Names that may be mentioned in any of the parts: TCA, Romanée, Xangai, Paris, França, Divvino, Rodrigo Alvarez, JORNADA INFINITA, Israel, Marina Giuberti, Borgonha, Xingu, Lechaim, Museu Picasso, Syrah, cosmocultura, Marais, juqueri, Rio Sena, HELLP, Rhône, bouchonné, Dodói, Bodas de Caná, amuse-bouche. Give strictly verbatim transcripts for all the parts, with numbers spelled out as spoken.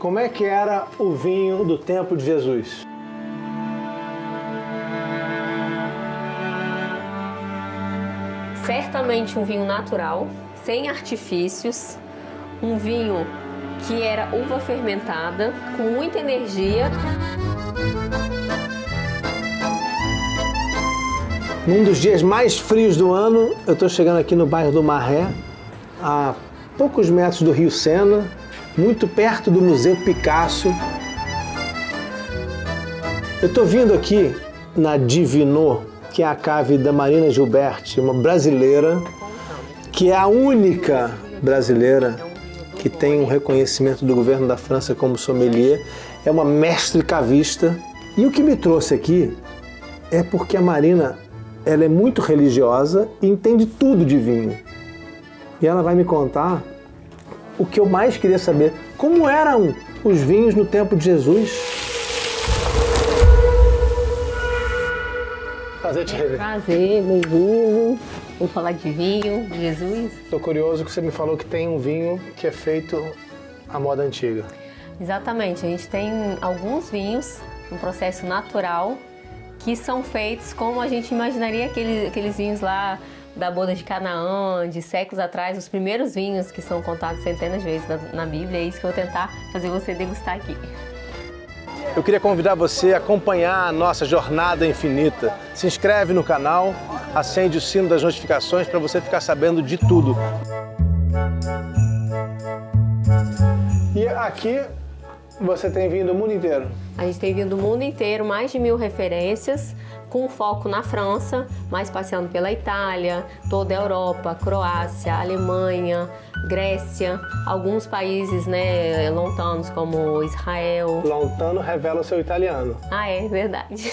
Como é que era o vinho do tempo de Jesus? Certamente um vinho natural, sem artifícios, um vinho que era uva fermentada, com muita energia. Num dos dias mais frios do ano, eu estou chegando aqui no bairro do Marais, a poucos metros do Rio Sena, muito perto do Museu Picasso. Eu estou vindo aqui na Divvino, que é a cave da Marina Giuberti, uma brasileira, que é a única brasileira que tem um reconhecimento do governo da França como sommelier, é uma mestre cavista. E o que me trouxe aqui é porque a Marina, ela é muito religiosa e entende tudo de vinho. E ela vai me contar o que eu mais queria saber, como eram os vinhos no tempo de Jesus. Prazer te rever. Prazer, bem-vindo. Vamos falar de vinho, de Jesus. Estou curioso que você me falou que tem um vinho que é feito à moda antiga. Exatamente. A gente tem alguns vinhos, um processo natural, que são feitos como a gente imaginaria aqueles, aqueles vinhos lá da Bodas de Caná, de séculos atrás, os primeiros vinhos que são contados centenas de vezes na, na Bíblia. É isso que eu vou tentar fazer você degustar aqui. Eu queria convidar você a acompanhar a nossa Jornada Infinita. Se inscreve no canal, acende o sino das notificações para você ficar sabendo de tudo. E aqui você tem vindo do mundo inteiro? A gente tem vindo do mundo inteiro, mais de mil referências, com foco na França, mas passeando pela Itália, toda a Europa, Croácia, Alemanha, Grécia, alguns países, né, lontanos, como Israel. Lontano revela o seu italiano. Ah, é verdade.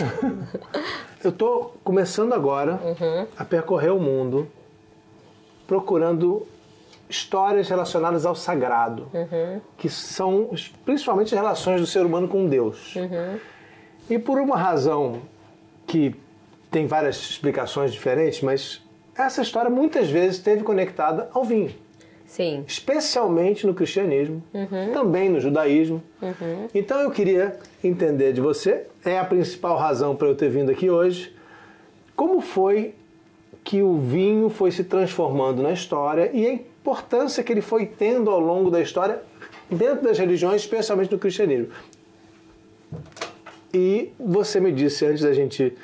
Eu tô começando agora uhum. a percorrer o mundo, procurando histórias relacionadas ao sagrado, uhum. que são principalmente as relações do ser humano com Deus. Uhum. E por uma razão que tem várias explicações diferentes, mas essa história muitas vezes esteve conectada ao vinho. Sim. Especialmente no cristianismo, uhum. também no judaísmo. Uhum. Então eu queria entender de você, é a principal razão para eu ter vindo aqui hoje, como foi que o vinho foi se transformando na história e a importância que ele foi tendo ao longo da história dentro das religiões, especialmente no cristianismo. E você me disse, antes da gente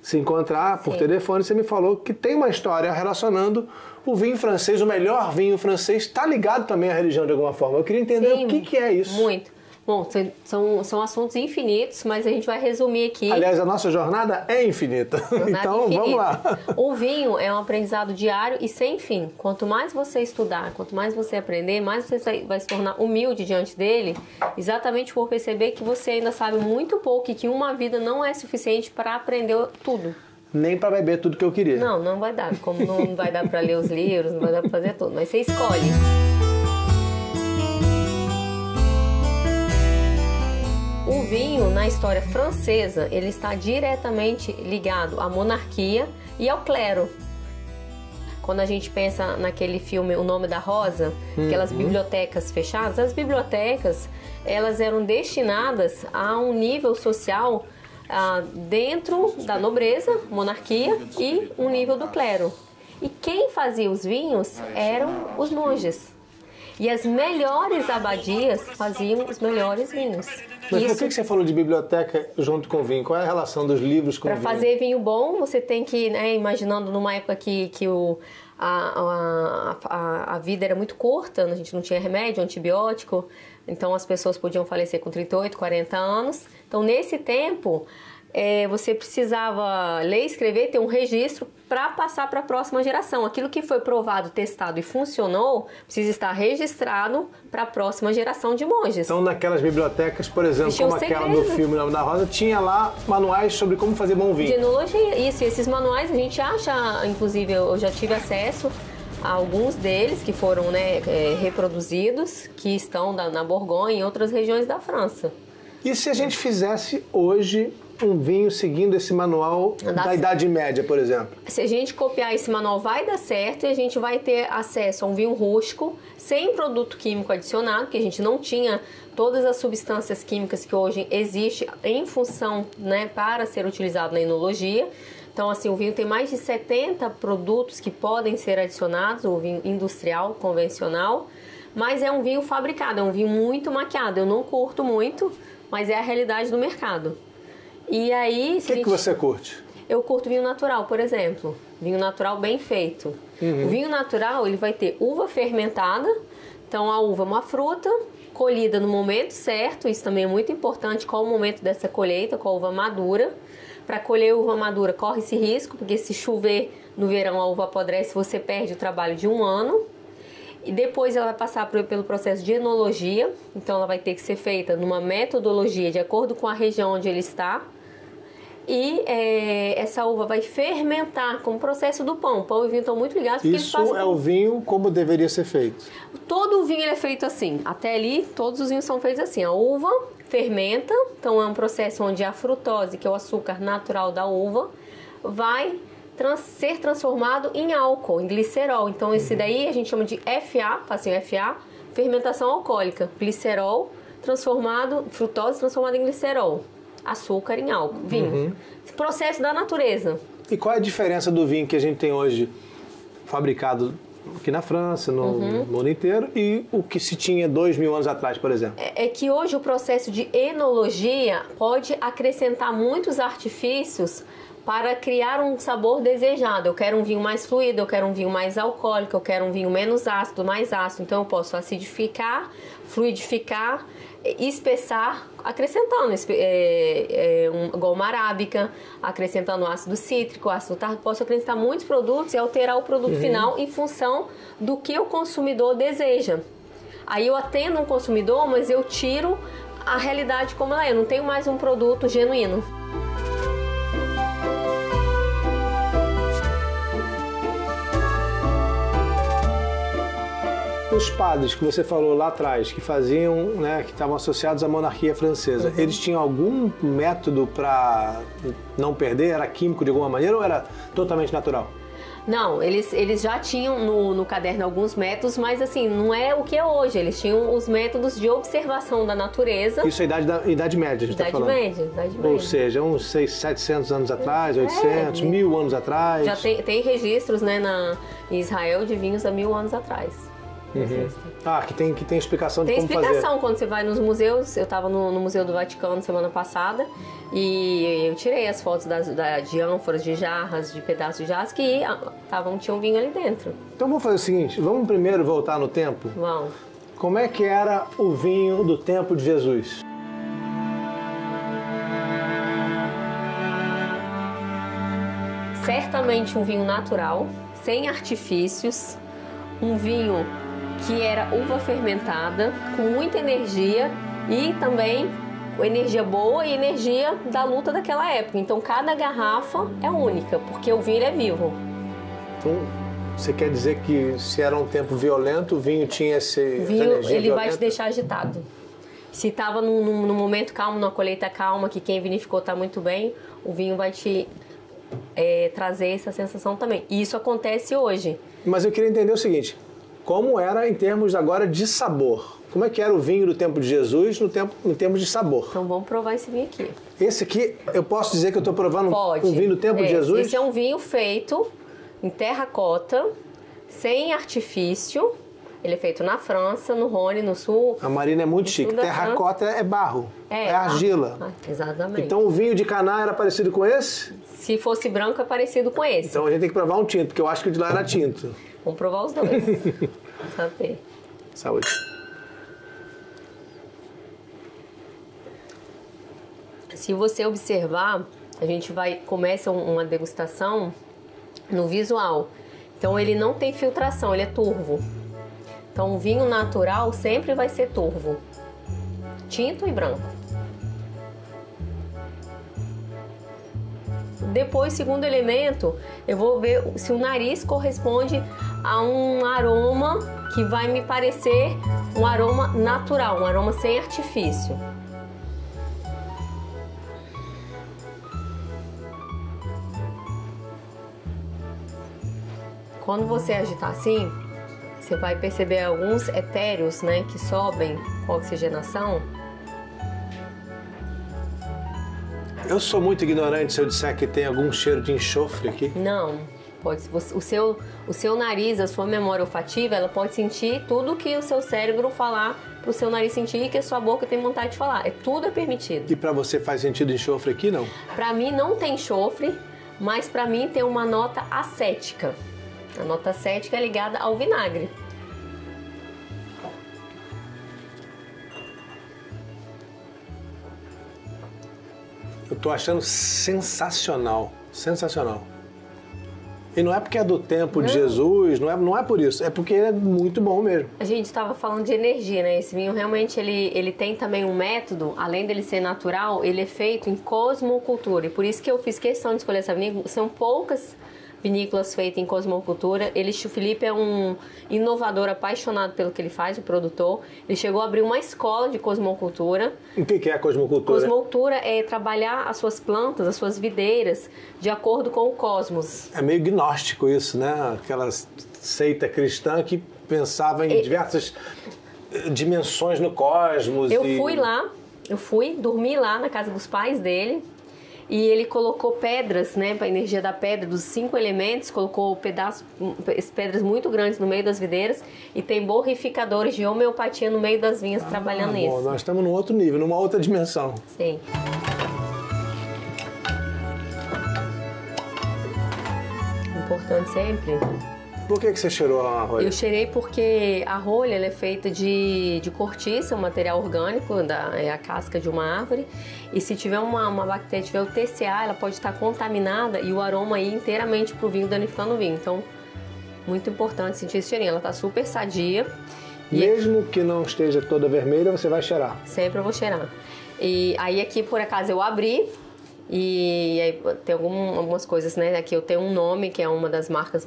se encontrar por Sim. telefone, você me falou que tem uma história relacionando o vinho francês, o melhor vinho francês, está ligado também à religião de alguma forma. Eu queria entender Sim, o que, que é isso. Muito. Bom, são, são assuntos infinitos, mas a gente vai resumir aqui. Aliás, a nossa jornada é infinita. Jornada então, infinita. Vamos lá. O vinho é um aprendizado diário e sem fim. Quanto mais você estudar, quanto mais você aprender, mais você vai se tornar humilde diante dele, exatamente por perceber que você ainda sabe muito pouco e que uma vida não é suficiente para aprender tudo. Nem para beber tudo que eu queria. Não, não vai dar. Como não vai dar para ler os livros, não vai dar para fazer tudo. Mas você escolhe. O vinho, na história francesa, ele está diretamente ligado à monarquia e ao clero. Quando a gente pensa naquele filme O Nome da Rosa, uhum. aquelas bibliotecas fechadas, as bibliotecas, elas eram destinadas a um nível social ah, dentro da nobreza, monarquia, e um nível do clero. E quem fazia os vinhos eram os monges. E as melhores abadias faziam os melhores vinhos. Mas Isso... por que você falou de biblioteca junto com vinho? Qual é a relação dos livros com pra vinho? Para fazer vinho bom, você tem que, né, imaginando numa época que, que o, a, a, a, a vida era muito curta, a gente não tinha remédio, antibiótico, então as pessoas podiam falecer com trinta e oito, quarenta anos. Então, nesse tempo, é, você precisava ler, escrever, ter um registro para passar para a próxima geração. Aquilo que foi provado, testado e funcionou, precisa estar registrado para a próxima geração de monges. Então, naquelas bibliotecas, por exemplo, como aquela do filme Nome da Rosa, tinha lá manuais sobre como fazer bom vinho. De enologia, isso. E esses manuais a gente acha, inclusive, eu já tive acesso a alguns deles que foram, né, reproduzidos, que estão na Borgonha e em outras regiões da França. E se a gente fizesse hoje um vinho seguindo esse manual da, da Idade Média, por exemplo? Se a gente copiar esse manual, vai dar certo, e a gente vai ter acesso a um vinho rosco, sem produto químico adicionado, que a gente não tinha todas as substâncias químicas que hoje existem em função, né, para ser utilizado na enologia. Então, assim, o vinho tem mais de setenta produtos que podem ser adicionados, o vinho industrial, convencional, mas é um vinho fabricado, é um vinho muito maquiado. Eu não curto muito, mas é a realidade do mercado. E aí... O que, gente... que você curte? Eu curto vinho natural, por exemplo. Vinho natural bem feito. Uhum. O vinho natural, ele vai ter uva fermentada. Então, a uva é uma fruta colhida no momento certo. Isso também é muito importante, qual o momento dessa colheita, qual a uva madura. Para colher uva madura, corre esse risco, porque se chover no verão, a uva apodrece, você perde o trabalho de um ano. E depois ela vai passar pelo processo de enologia, então ela vai ter que ser feita numa metodologia de acordo com a região onde ele está. E é, essa uva vai fermentar com o processo do pão. Pão e vinho estão muito ligados. Porque isso eles é o vinho como deveria ser feito? Todo o vinho ele é feito assim. Até ali, todos os vinhos são feitos assim. A uva fermenta, então é um processo onde a frutose, que é o açúcar natural da uva, vai... Trans, ser transformado em álcool, em glicerol. Então, esse daí a gente chama de F A, assim, F A, fermentação alcoólica. Glicerol transformado, frutose transformada em glicerol. Açúcar em álcool, vinho. Uhum. Processo da natureza. E qual é a diferença do vinho que a gente tem hoje fabricado aqui na França, no, uhum. no mundo inteiro, e o que se tinha dois mil anos atrás, por exemplo? É, é que hoje o processo de enologia pode acrescentar muitos artifícios para criar um sabor desejado. Eu quero um vinho mais fluido, eu quero um vinho mais alcoólico, eu quero um vinho menos ácido, mais ácido. Então eu posso acidificar, fluidificar, espessar, acrescentando é, é, um, goma arábica, acrescentando ácido cítrico, ácido tartárico. Posso acrescentar muitos produtos e alterar o produto uhum. final em função do que o consumidor deseja. Aí eu atendo um consumidor, mas eu tiro a realidade como ela é. Eu não tenho mais um produto genuíno. Os padres que você falou lá atrás, que faziam, né, que estavam associados à monarquia francesa, uhum. eles tinham algum método para não perder? Era químico de alguma maneira ou era totalmente natural? Não, eles, eles já tinham no, no caderno alguns métodos, mas assim, não é o que é hoje. Eles tinham os métodos de observação da natureza. Isso é a idade, da, idade média, a gente está falando. Média, idade média. Ou seja, uns seiscentos, setecentos anos atrás, oitocentos, é, mil anos atrás. Já tem, tem registros, né, na, em Israel de vinhos há mil anos atrás. Uhum. Ah, que tem, que tem explicação de tem como explicação fazer. Tem explicação quando você vai nos museus. Eu estava no, no Museu do Vaticano semana passada e eu tirei as fotos das, da, de ânforas, de jarras, de pedaços de jarras que tavam, tinha um vinho ali dentro. Então vamos fazer o seguinte, vamos primeiro voltar no tempo? Vamos. Como é que era o vinho do tempo de Jesus? Certamente um vinho natural, sem artifícios, um vinho que era uva fermentada, com muita energia e também energia boa e energia da luta daquela época. Então, cada garrafa é única, porque o vinho é vivo. Então, você quer dizer que se era um tempo violento, o vinho tinha esse... Vinho, ele violenta? Vai te deixar agitado. Se estava num, num momento calmo, numa colheita calma, que quem vinificou está muito bem, o vinho vai te... É, trazer essa sensação também. E isso acontece hoje. Mas eu queria entender o seguinte, como era em termos agora de sabor? Como é que era o vinho do tempo de Jesus no tempo, em termos de sabor? Então vamos provar esse vinho aqui. Esse aqui, eu posso dizer que eu estou provando Pode. um vinho do tempo é, de Jesus? Esse é um vinho feito em terracota, sem artifício. Ele é feito na França, no Rhône, no sul. A Marina é muito chique. Terracota é barro, é, é argila. Ah, exatamente. Então o vinho de Caná era parecido com esse? Se fosse branco, é parecido com esse. Então a gente tem que provar um tinto, porque eu acho que o de lá era tinto. Vamos provar os dois. Saber. Saúde. Se você observar, a gente vai começa uma degustação no visual. Então ele não tem filtração, ele é turvo. Então, o vinho natural sempre vai ser turvo, tinto e branco. Depois, segundo elemento, eu vou ver se o nariz corresponde a um aroma que vai me parecer um aroma natural, um aroma sem artifício. Quando você agitar assim, você vai perceber alguns etéreos, né, que sobem com a oxigenação. Eu sou muito ignorante se eu disser que tem algum cheiro de enxofre aqui. Não, pode. O seu, o seu nariz, a sua memória olfativa, ela pode sentir tudo que o seu cérebro falar para o seu nariz sentir e que a sua boca tem vontade de falar. É, tudo é permitido. E para você faz sentido enxofre aqui, não? Para mim não tem enxofre, mas para mim tem uma nota acética. A nota acética é ligada ao vinagre. Eu tô achando sensacional, sensacional. E não é porque é do tempo não. de Jesus, não é, não é por isso, é porque ele é muito bom mesmo. A gente estava falando de energia, né? Esse vinho realmente ele, ele tem também um método, além dele ser natural, ele é feito em cosmocultura. E por isso que eu fiz questão de escolher essa vinícola. São poucas vinícolas feitas em cosmocultura. Ele, o Felipe é um inovador apaixonado pelo que ele faz, o produtor. Ele chegou a abrir uma escola de cosmocultura. O que é a cosmocultura? Cosmocultura é trabalhar as suas plantas, as suas videiras, de acordo com o cosmos. É meio gnóstico isso, né? Aquela seita cristã que pensava em e... diversas dimensões no cosmos. Eu e... fui lá, eu fui dormi lá na casa dos pais dele. E ele colocou pedras, né, para a energia da pedra, dos cinco elementos, colocou pedaços, pedras muito grandes no meio das videiras e tem borrificadores de homeopatia no meio das vinhas ah, trabalhando bom, isso. Nós estamos num outro nível, numa outra dimensão. Sim. Importante sempre. Por que, que você cheirou a rolha? Eu cheirei porque a rolha ela é feita de, de cortiça, um material orgânico, da, é a casca de uma árvore. E se tiver uma, uma bactéria, tiver o T C A, ela pode estar contaminada e o aroma aí inteiramente pro vinho, danificando o vinho. Então, muito importante sentir esse cheirinho. Ela tá super sadia. Mesmo e... que não esteja toda vermelha, você vai cheirar? Sempre eu vou cheirar. E aí aqui, por acaso, eu abri. E aí tem algum, algumas coisas, né? Aqui eu tenho um nome, que é uma das marcas...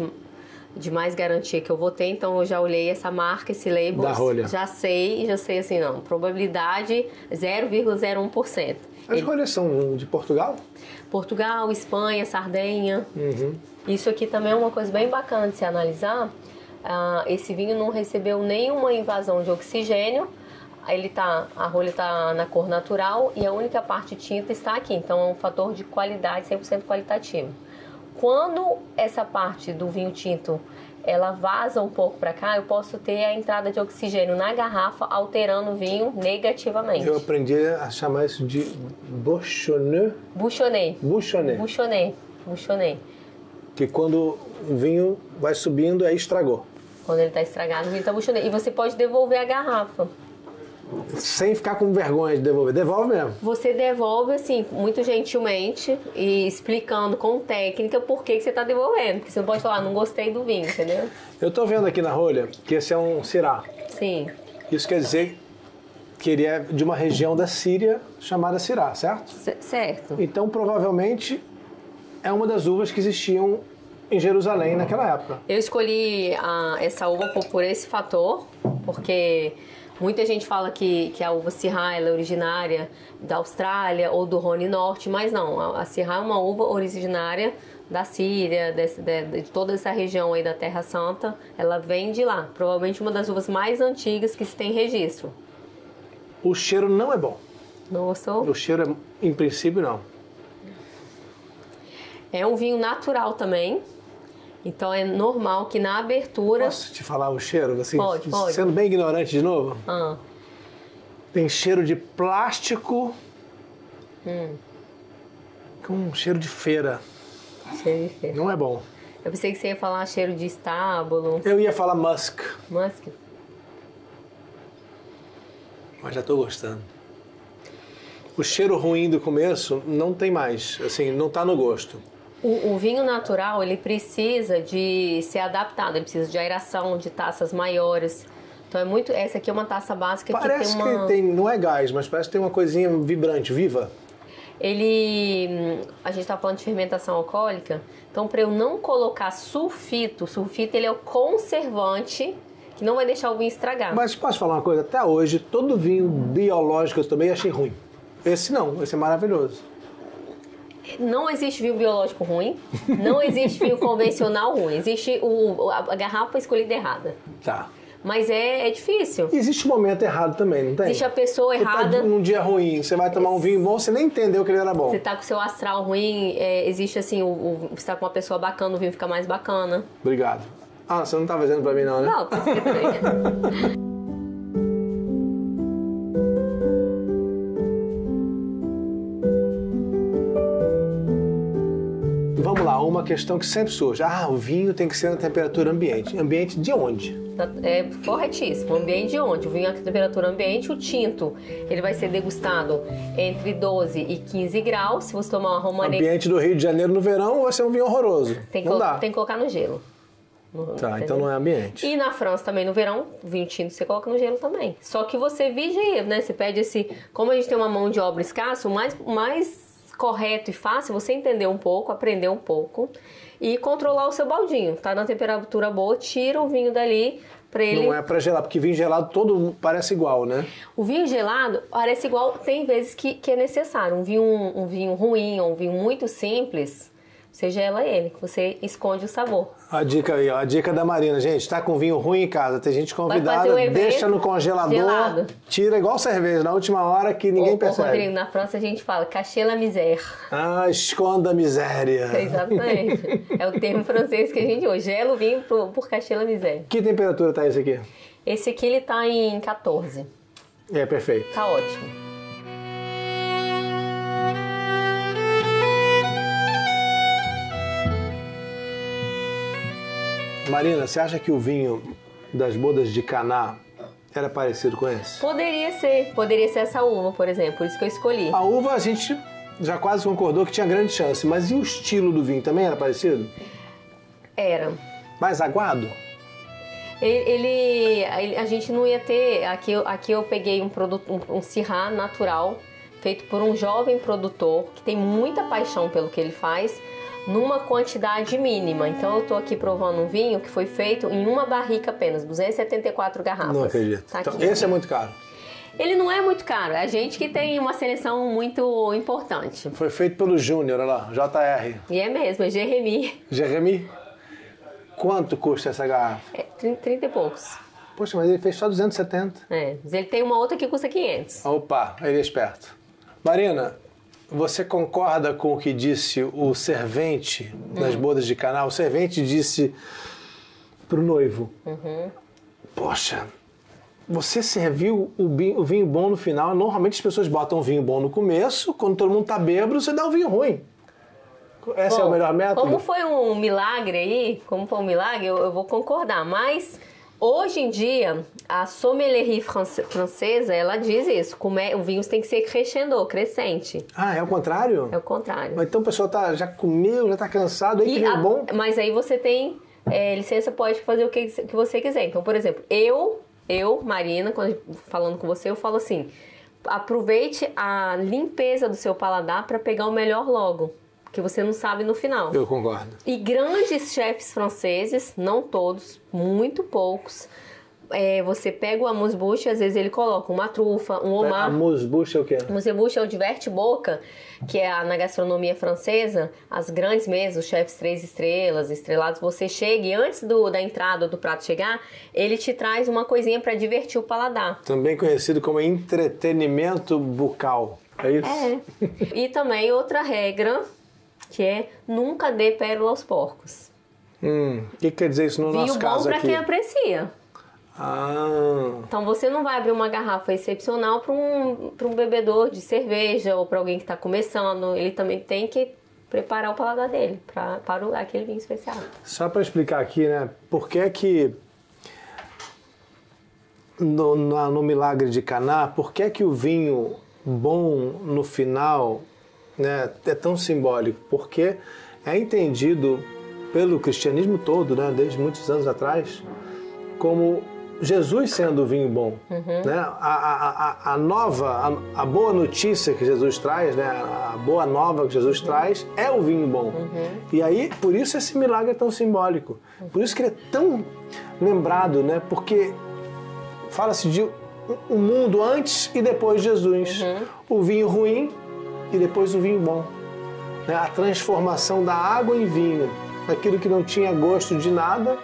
de mais garantia que eu vou ter, então eu já olhei essa marca, esse label, já sei, já sei assim, não, probabilidade zero vírgula zero um por cento. As Ele... rolhas são de Portugal? Portugal, Espanha, Sardenha. Uhum. Isso aqui também é uma coisa bem bacana de se analisar. Ah, esse vinho não recebeu nenhuma invasão de oxigênio. Ele tá, a rolha está na cor natural e a única parte tinta está aqui, então é um fator de qualidade, cem por cento qualitativo. Quando essa parte do vinho tinto, ela vaza um pouco para cá, eu posso ter a entrada de oxigênio na garrafa, alterando o vinho negativamente. Eu aprendi a chamar isso de bouchonné. Bouchonné. Bouchonné. Bouchonné. Bouchonné. Que quando o vinho vai subindo, aí estragou. Quando ele está estragado, o vinho está bouchonné. E você pode devolver a garrafa. Sem ficar com vergonha de devolver. Devolve mesmo. Você devolve, assim, muito gentilmente e explicando com técnica por que, que você está devolvendo. Porque você não pode falar, não gostei do vinho, entendeu? Eu tô vendo aqui na rolha que esse é um Syrah. Sim. Isso quer dizer que ele é de uma região da Síria chamada Syrah, certo? C- certo. Então, provavelmente, é uma das uvas que existiam em Jerusalém naquela época. Eu escolhi a, essa uva por, por esse fator, porque... muita gente fala que, que a uva Syrah ela é originária da Austrália ou do Rhône Norte, mas não. A, a Syrah é uma uva originária da Síria, desse, de, de toda essa região aí da Terra Santa. Ela vem de lá. Provavelmente uma das uvas mais antigas que se tem registro. O cheiro não é bom. Não gostou? O cheiro, é, em princípio, não. É um vinho natural também. Então é normal que na abertura... Posso te falar o cheiro? Assim, pode, pode. Sendo bem ignorante de novo. Ah. Tem cheiro de plástico. Hum. Com um cheiro de feira. Cheiro de feira. Não é bom. Eu pensei que você ia falar cheiro de estábulo. Eu ia falar musk. Musk. Mas já tô gostando. O cheiro ruim do começo não tem mais. Assim, não tá no gosto. O, o vinho natural, ele precisa de ser adaptado, ele precisa de aeração, de taças maiores. Então é muito... Essa aqui é uma taça básica parece que tem uma... Parece que tem... Não é gás, mas parece que tem uma coisinha vibrante, viva. Ele... A gente tá falando de fermentação alcoólica. Então para eu não colocar sulfito, o sulfito ele é o conservante que não vai deixar o vinho estragar. Mas posso falar uma coisa? Até hoje, todo vinho biológico eu também achei ruim. Esse não, esse é maravilhoso. Não existe vinho biológico ruim, não existe vinho convencional ruim, existe o, a garrafa escolhida errada. Tá. Mas é, é difícil. E existe o momento errado também, não tem? Existe a pessoa errada. Você tá num dia ruim, você vai tomar um vinho bom, você nem entendeu que ele era bom. Você tá com o seu astral ruim, é, existe assim, o, o, você tá com uma pessoa bacana, o vinho fica mais bacana. Obrigado. Ah, você não tá fazendo pra mim não, né? Não, tá escrito. Vamos lá, uma questão que sempre surge. Ah, o vinho tem que ser na temperatura ambiente. Ambiente de onde? É corretíssimo. Ambiente de onde? O vinho à temperatura ambiente, o tinto, ele vai ser degustado entre doze e quinze graus. Se você tomar uma romanée... Ambiente do Rio de Janeiro no verão, vai ser um vinho horroroso. Tem que, não dá. Tem que colocar no gelo. No, tá, no então não é ambiente. E na França também, no verão, vinho tinto você coloca no gelo também. Só que você vigia, né? Você pede esse... Como a gente tem uma mão de obra escassa, o mais... mais correto e fácil, você entender um pouco, aprender um pouco e controlar o seu baldinho. Tá na temperatura boa, tira o vinho dali pra ele... Não é pra gelar, porque vinho gelado todo parece igual, né? O vinho gelado parece igual, tem vezes que, que é necessário. Um vinho, um vinho ruim ou um vinho muito simples, você gela ele, você esconde o sabor. A dica aí, ó, a dica da Marina, gente, tá com vinho ruim em casa, tem gente convidada, um deixa no congelador, gelado. Tira igual cerveja, na última hora que ninguém ô, percebe. Ô, Rodrigo, na França a gente fala, cachez la misère. Ah, esconda a miséria. Exatamente, é o termo francês que a gente usa, gela o vinho por, por cachez la misère. Que temperatura tá esse aqui? Esse aqui ele tá em quatorze. É, perfeito. Tá ótimo. Marina, você acha que o vinho das Bodas de Caná era parecido com esse? Poderia ser. Poderia ser essa uva, por exemplo. Por isso que eu escolhi. A uva a gente já quase concordou que tinha grande chance. Mas e o estilo do vinho? Também era parecido? Era. Mais aguado? Ele... ele a gente não ia ter... Aqui, aqui eu peguei um, produto, um, um Syrah natural, feito por um jovem produtor, que tem muita paixão pelo que ele faz, numa quantidade mínima. Então eu tô aqui provando um vinho que foi feito em uma barrica apenas, duzentas e setenta e quatro garrafas. Não acredito. Tá então, esse é muito caro? Ele não é muito caro, é a gente que tem uma seleção muito importante. Foi feito pelo Júnior, olha lá, J R. E é mesmo, é Jeremy. Jeremy? Quanto custa essa garrafa? É, trinta e poucos. Poxa, mas ele fez só duzentos e setenta. É, mas ele tem uma outra que custa quinhentos. Opa, ele é esperto. Marina, você concorda com o que disse o servente das uhum. Bodas de Caná? O servente disse pro noivo, uhum. poxa, você serviu o vinho, o vinho bom no final. Normalmente as pessoas botam o vinho bom no começo, quando todo mundo tá bêbado, você dá o vinho ruim. Esse bom, é o melhor método? Como foi um milagre aí, como foi um milagre, eu, eu vou concordar, mas... Hoje em dia, a sommelierie francesa, ela diz isso, o vinho tem que ser crescendo, crescente. Ah, é o contrário? É o contrário. Então o pessoal tá, já comeu, já tá cansado, aí que é bom. Mas aí você tem é, licença, pode fazer o que, que você quiser. Então, por exemplo, eu, eu, Marina, quando, falando com você, eu falo assim, aproveite a limpeza do seu paladar para pegar o melhor logo. Que você não sabe no final. Eu concordo. E grandes chefes franceses, não todos, muito poucos, é, você pega o amuse-bouche, às vezes ele coloca uma trufa, um homard. Amuse-bouche é o quê? Amuse-bouche é o diverte-boca, que é a, na gastronomia francesa, as grandes mesas, os chefes três estrelas, estrelados, você chega e antes do, da entrada do prato chegar, ele te traz uma coisinha para divertir o paladar. Também conhecido como entretenimento bucal, é isso? É. E também outra regra... que é nunca dê pérola aos porcos. Hum, o que quer dizer isso no vinho nosso caso aqui? Vinho bom pra quem aprecia. Ah. Então você não vai abrir uma garrafa excepcional para um, pra um bebedor de cerveja ou para alguém que está começando. Ele também tem que preparar o paladar dele pra, para o, aquele vinho especial. Só para explicar aqui, né? Por que que... No, no, no Milagre de Caná, por que que o vinho bom no final... Né, é tão simbólico, porque é entendido pelo cristianismo todo, né, desde muitos anos atrás, como Jesus sendo o vinho bom. Uhum. Né? A, a, a nova, a, a boa notícia que Jesus traz, né, a boa nova que Jesus uhum. traz, é o vinho bom. Uhum. E aí, por isso esse milagre é tão simbólico. Por isso que ele é tão lembrado, né, porque fala-se de um mundo antes e depois de Jesus. Uhum. O vinho ruim... e depois o vinho bom. né, a transformação da água em vinho, daquilo que não tinha gosto de nada,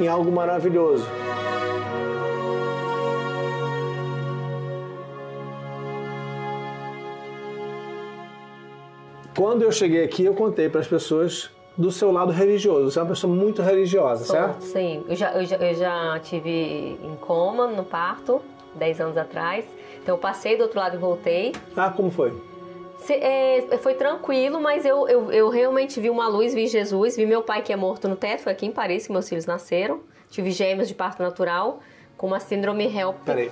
em algo maravilhoso. Quando eu cheguei aqui, eu contei para as pessoas do seu lado religioso. Você é uma pessoa muito religiosa, sou, certo? Sim. Eu já, eu, já, eu já tive em coma, no parto, dez anos atrás. Então eu passei do outro lado e voltei. Ah, como foi? Se, é, foi tranquilo, mas eu, eu, eu realmente vi uma luz, vi Jesus, vi meu pai que é morto no teto. Foi aqui em Paris que meus filhos nasceram. Tive gêmeos de parto natural, com uma síndrome HELLP. Peraí.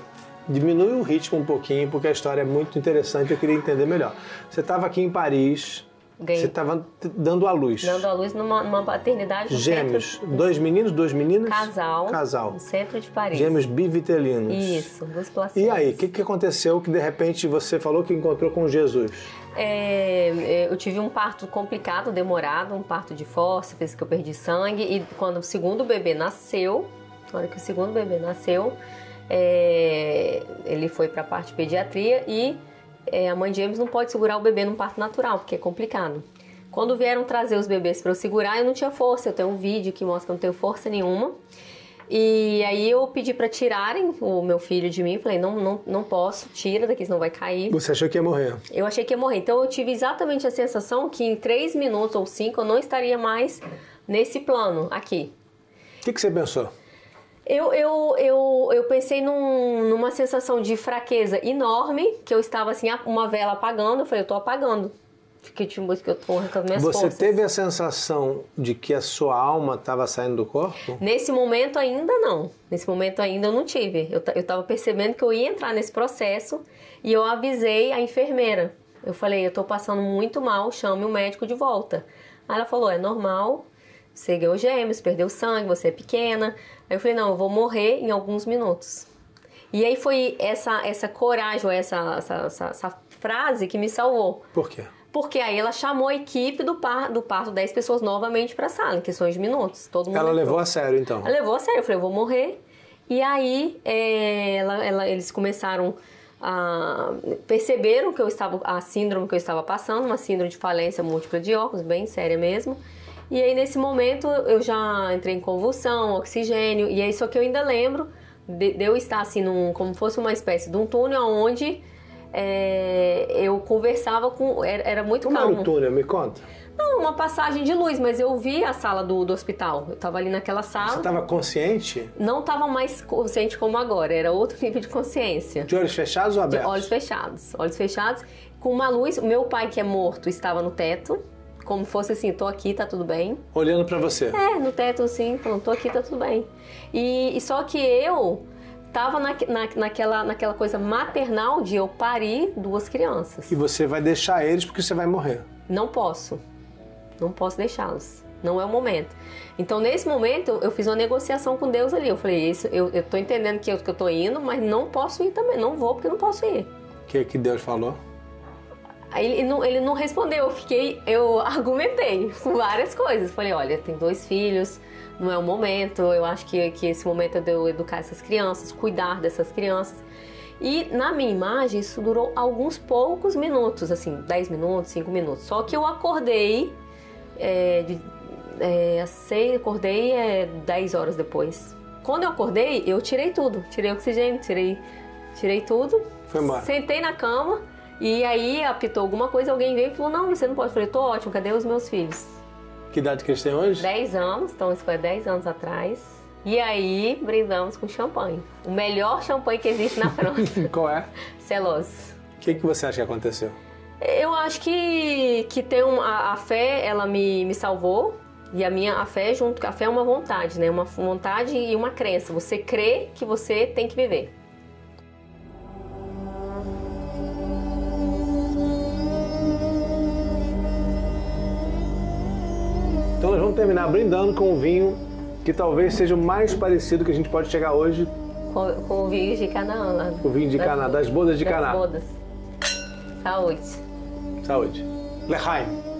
Diminui o ritmo um pouquinho, porque a história é muito interessante, eu queria entender melhor. Você estava aqui em Paris, ganhei. Você estava dando à luz. Dando à luz numa, numa paternidade. Gêmeos, centro... dois meninos, duas meninas? Casal, Casal. No centro de Paris. Gêmeos bivitelinos. Isso, duas placentas. E aí, o que, que aconteceu que de repente você falou que encontrou com Jesus? É, eu tive um parto complicado, demorado, um parto de fórceps, que eu perdi sangue. E quando o segundo bebê nasceu, na hora que o segundo bebê nasceu, É, ele foi para a parte de pediatria e é, a mãe de gêmeos não pode segurar o bebê num parto natural, porque é complicado. Quando vieram trazer os bebês para eu segurar, eu não tinha força. Eu tenho um vídeo que mostra que eu não tenho força nenhuma. E aí eu pedi para tirarem o meu filho de mim. Falei, não, não, não posso, tira daqui, senão vai cair. Você achou que ia morrer? Eu achei que ia morrer. Então eu tive exatamente a sensação que em três minutos ou cinco eu não estaria mais nesse plano aqui. O que, que você pensou? Eu, eu, eu, eu pensei num, numa sensação de fraqueza enorme, que eu estava assim, uma vela apagando, eu falei, eu tô apagando. Fiquei de música, eu tô arrancando minhas forças. Você teve a sensação de que a sua alma estava saindo do corpo? Nesse momento ainda não. Nesse momento ainda eu não tive. Eu estava percebendo que eu ia entrar nesse processo e eu avisei a enfermeira. Eu falei, eu tô passando muito mal, chame o médico de volta. Aí ela falou, é normal... Você ganhou gêmeos, perdeu sangue, você é pequena. Aí eu falei, não, eu vou morrer em alguns minutos. E aí foi essa, essa coragem, essa, essa, essa, essa frase que me salvou. Por quê? Porque aí ela chamou a equipe do, par, do parto, dez pessoas novamente para a sala, em questões de minutos. Todo mundo ela entrou. Levou a sério, então? Ela levou a sério, eu falei, eu vou morrer. E aí é, ela, ela, eles começaram a... Perceberam que eu estava, a síndrome que eu estava passando, uma síndrome de falência múltipla de óculos, bem séria mesmo. E aí, nesse momento, eu já entrei em convulsão, oxigênio, e é isso que eu ainda lembro de, de eu estar assim, num, como fosse uma espécie de um túnel, onde é, eu conversava com... Era, era muito calmo. Como era o túnel? Me conta. Não, uma passagem de luz, mas eu vi a sala do, do hospital. Eu estava ali naquela sala. Você estava consciente? Não estava mais consciente como agora, era outro nível de consciência. De olhos fechados ou abertos? De olhos fechados. Olhos fechados, com uma luz. O meu pai, que é morto, estava no teto. Como fosse assim, tô aqui, tá tudo bem. Olhando pra você. É, no teto assim, tô aqui, tá tudo bem. E, e só que eu tava na, na, naquela, naquela coisa maternal de eu parir duas crianças. E você vai deixar eles porque você vai morrer. Não posso. Não posso deixá-los. Não é o momento. Então, nesse momento, eu fiz uma negociação com Deus ali. Eu falei, isso, eu, eu tô entendendo que eu, que eu tô indo, mas não posso ir também. Não vou porque não posso ir. O que que Deus falou? Ele não, ele não respondeu, eu fiquei, eu argumentei com várias coisas. Falei, olha, tem dois filhos, não é o momento, eu acho que, que esse momento é de eu educar essas crianças, cuidar dessas crianças. E na minha imagem isso durou alguns poucos minutos, assim, dez minutos, cinco minutos. Só que eu acordei, é, de, é, sei, acordei é, dez horas depois. Quando eu acordei, eu tirei tudo, tirei oxigênio, tirei, tirei tudo. Foi embora. Sentei na cama. E aí apitou alguma coisa, alguém veio e falou, não, você não pode. Eu falei, tô ótimo, cadê os meus filhos? Que idade que eles têm hoje? dez anos, então isso foi dez anos atrás. E aí brindamos com champanhe. O melhor champanhe que existe na França. Qual é? Celos. O que, que você acha que aconteceu? Eu acho que, que tem um, a, a fé, ela me, me salvou. E a minha a fé junto, a fé é uma vontade, né? Uma vontade e uma crença. Você crê que você tem que viver. Então nós vamos terminar brindando com um vinho que talvez seja o mais parecido que a gente pode chegar hoje. Com, com o vinho de Caná lá. O vinho de Caná, das bodas de Caná. Das bodas. Saúde. Saúde. Lechaim.